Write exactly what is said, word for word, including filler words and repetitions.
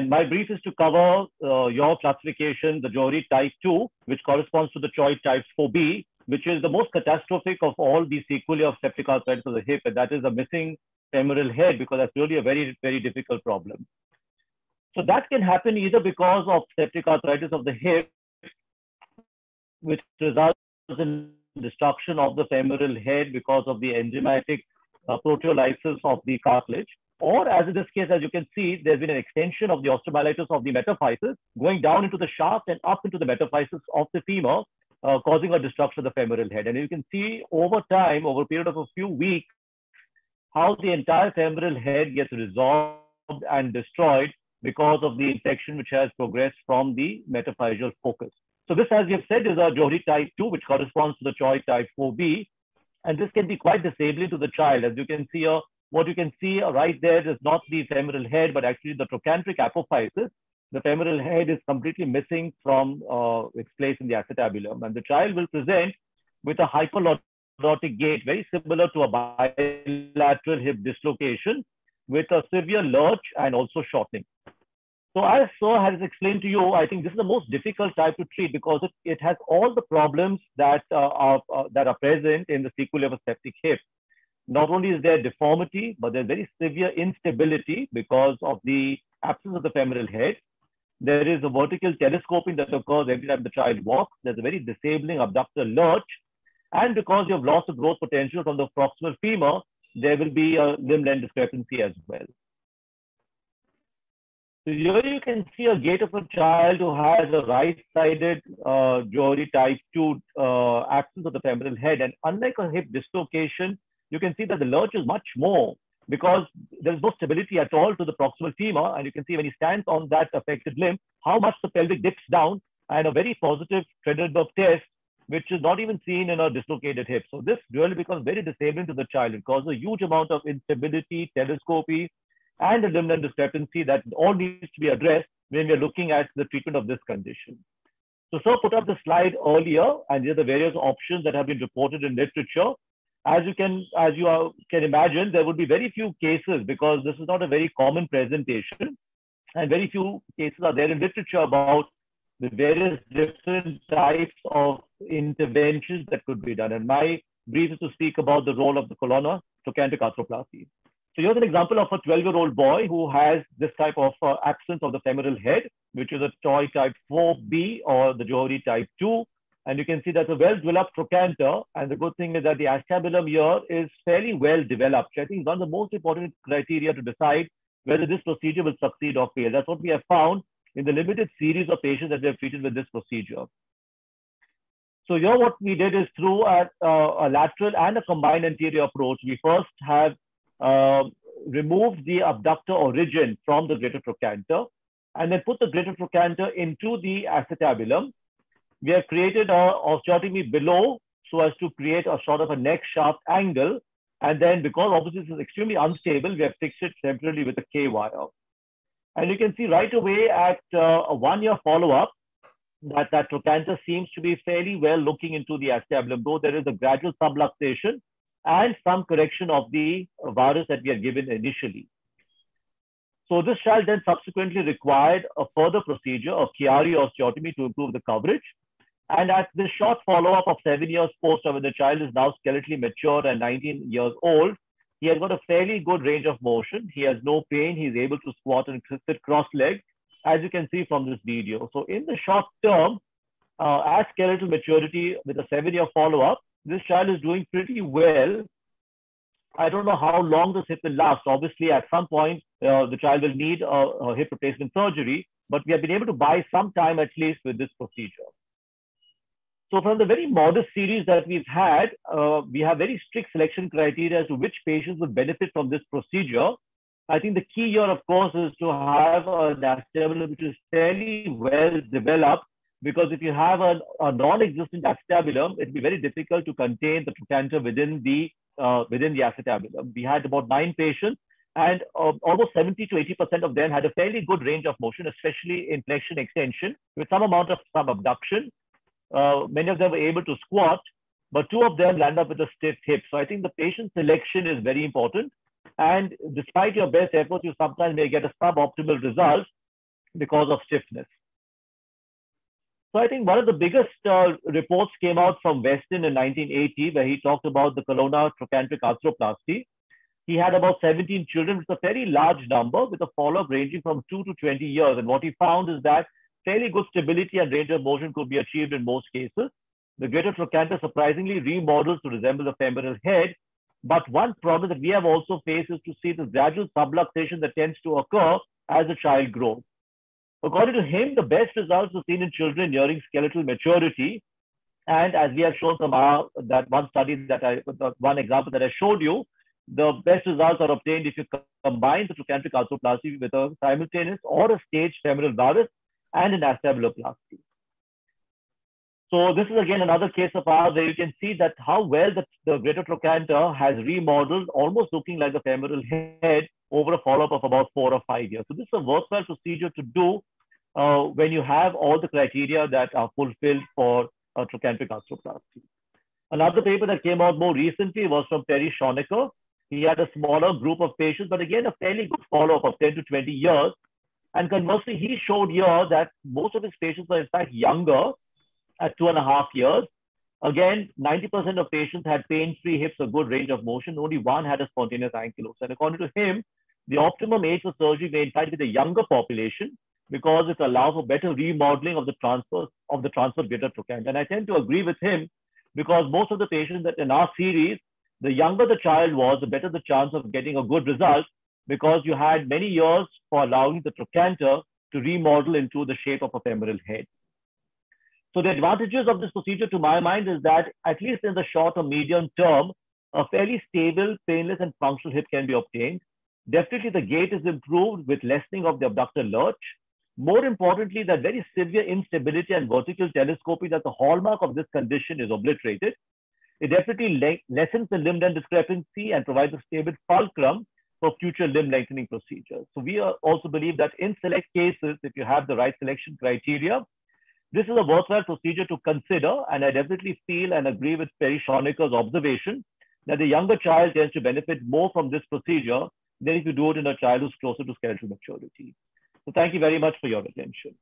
And my brief is to cover uh, your classification, the Johri type two, which corresponds to the Choi type four B, which is the most catastrophic of all the sequelae of septic arthritis of the hip, and that is a missing femoral head, because that's really a very, very difficult problem. So that can happen either because of septic arthritis of the hip, which results in destruction of the femoral head because of the enzymatic uh, proteolysis of the cartilage, or as in this case, as you can see, there's been an extension of the osteomyelitis of the metaphysis going down into the shaft and up into the metaphysis of the femur, uh, causing a destruction of the femoral head. And you can see over time, over a period of a few weeks, how the entire femoral head gets resolved and destroyed because of the infection which has progressed from the metaphyseal focus. So this, as we have said, is a Johri type two, which corresponds to the Choi type four B. And this can be quite disabling to the child. As you can see, uh, what you can see right there is not the femoral head, but actually the trochanteric apophysis. The femoral head is completely missing from uh, its place in the acetabulum. And the child will present with a hypolordotic gait, very similar to a bilateral hip dislocation, with a severe lurch and also shortening. So as Sir has explained to you, I think this is the most difficult type to treat because it, it has all the problems that, uh, are, uh, that are present in the sequelae of a septic hip. Not only is there deformity, but there's very severe instability because of the absence of the femoral head. There is a vertical telescoping that occurs every time the child walks. There's a very disabling abductor lurch. And because you have lost the growth potential from the proximal femur, there will be a limb-length discrepancy as well. So here you can see a gait of a child who has a right-sided uh, Johri type two uh, absence of the femoral head. And unlike a hip dislocation, you can see that the lurch is much more because there is no stability at all to the proximal femur. And you can see when he stands on that affected limb, how much the pelvic dips down, and a very positive Trendelenburg test, which is not even seen in a dislocated hip. So this really becomes very disabling to the child. It causes a huge amount of instability, telescopy, and a limb-length discrepancy that all needs to be addressed when we are looking at the treatment of this condition. So, sir put up the slide earlier, and these are the various options that have been reported in literature. As you can, as you are, can imagine, there would be very few cases because this is not a very common presentation, and very few cases are there in literature about the various different types of interventions that could be done. And my brief is to speak about the role of the colonna, trochanteric arthroplasty. So here's an example of a twelve-year-old boy who has this type of uh, absence of the femoral head, which is a Choi type four B or the Johri type two. And you can see that's a well-developed trochanter. And the good thing is that the acetabulum here is fairly well-developed. I think it's one of the most important criteria to decide whether this procedure will succeed or fail. That's what we have found in the limited series of patients that we have treated with this procedure. So here what we did is through a, uh, a lateral and a combined anterior approach, we first have Uh, removed the abductor origin from the greater trochanter and then put the greater trochanter into the acetabulum. We have created an osteotomy below so as to create a sort of a neck shaft angle. And then because obviously this is extremely unstable, we have fixed it temporarily with a K-wire. And you can see right away at uh, a one-year follow-up that that trochanter seems to be fairly well looking into the acetabulum, though there is a gradual subluxation and some correction of the varus that we had given initially. So this child then subsequently required a further procedure of Chiari osteotomy to improve the coverage. And at this short follow-up of seven years post, when the child is now skeletally mature and nineteen years old, he has got a fairly good range of motion. He has no pain. He is able to squat and sit cross-legged, as you can see from this video. So in the short term, uh, at skeletal maturity with a seven-year follow-up, this child is doing pretty well. I don't know how long this hip will last. Obviously, at some point, uh, the child will need a, a hip replacement surgery, but we have been able to buy some time at least with this procedure. So from the very modest series that we've had, uh, we have very strict selection criteria as to which patients would benefit from this procedure. I think the key here, of course, is to have an acetabulum which is fairly well developed, because if you have a, a non-existent acetabulum, it will be very difficult to contain the trochanter within the, uh, within the acetabulum. We had about nine patients, and uh, almost seventy to eighty percent of them had a fairly good range of motion, especially in flexion extension, with some amount of subabduction. Uh, many of them were able to squat, but two of them land up with a stiff hip. So I think the patient selection is very important. And despite your best efforts, you sometimes may get a suboptimal result, because of stiffness. So I think one of the biggest uh, reports came out from Weston in nineteen eighty, where he talked about the colonna trochanteric arthroplasty. He had about seventeen children, which is a very large number, with a follow-up ranging from two to twenty years. And what he found is that fairly good stability and range of motion could be achieved in most cases. The greater trochanter surprisingly remodels to resemble the femoral head. But one problem that we have also faced is to see this gradual subluxation that tends to occur as the child grows. According to him, the best results were seen in children nearing skeletal maturity. And as we have shown from our, that one study, that I, one example that I showed you, the best results are obtained if you combine the trochanteric arthroplasty with a simultaneous or a staged femoral varus and an acetabulloplasty. So this is again another case of ours where you can see that how well the, the greater trochanter has remodeled, almost looking like the femoral head, over a follow-up of about four or five years. So this is a worthwhile procedure to do uh, when you have all the criteria that are fulfilled for uh, trochanteric arthroplasty. Another paper that came out more recently was from Perry Schoenecker. He had a smaller group of patients, but again, a fairly good follow-up of ten to twenty years. And conversely, he showed here that most of his patients were in fact younger at two and a half years. Again, ninety percent of patients had pain-free hips, a good range of motion. Only one had a spontaneous ankylosis. And according to him, the optimum age for surgery may in fact be the younger population, because it allows for better remodeling of the transfer of the transfer greater trochanter. And I tend to agree with him, because most of the patients that in our series, the younger the child was, the better the chance of getting a good result, because you had many years for allowing the trochanter to remodel into the shape of a femoral head. So the advantages of this procedure, to my mind, is that at least in the short or medium term, a fairly stable, painless, and functional hip can be obtained. Definitely, the gait is improved with lessening of the abductor lurch. More importantly, that very severe instability and vertical telescopy that's the hallmark of this condition is obliterated. It definitely lessens the limb length discrepancy and provides a stable fulcrum for future limb lengthening procedures. So we also believe that in select cases, if you have the right selection criteria, this is a worthwhile procedure to consider, and I definitely feel and agree with Perry Schoenecker's observation that the younger child tends to benefit more from this procedure than if you do it in a child who's closer to skeletal maturity. So thank you very much for your attention.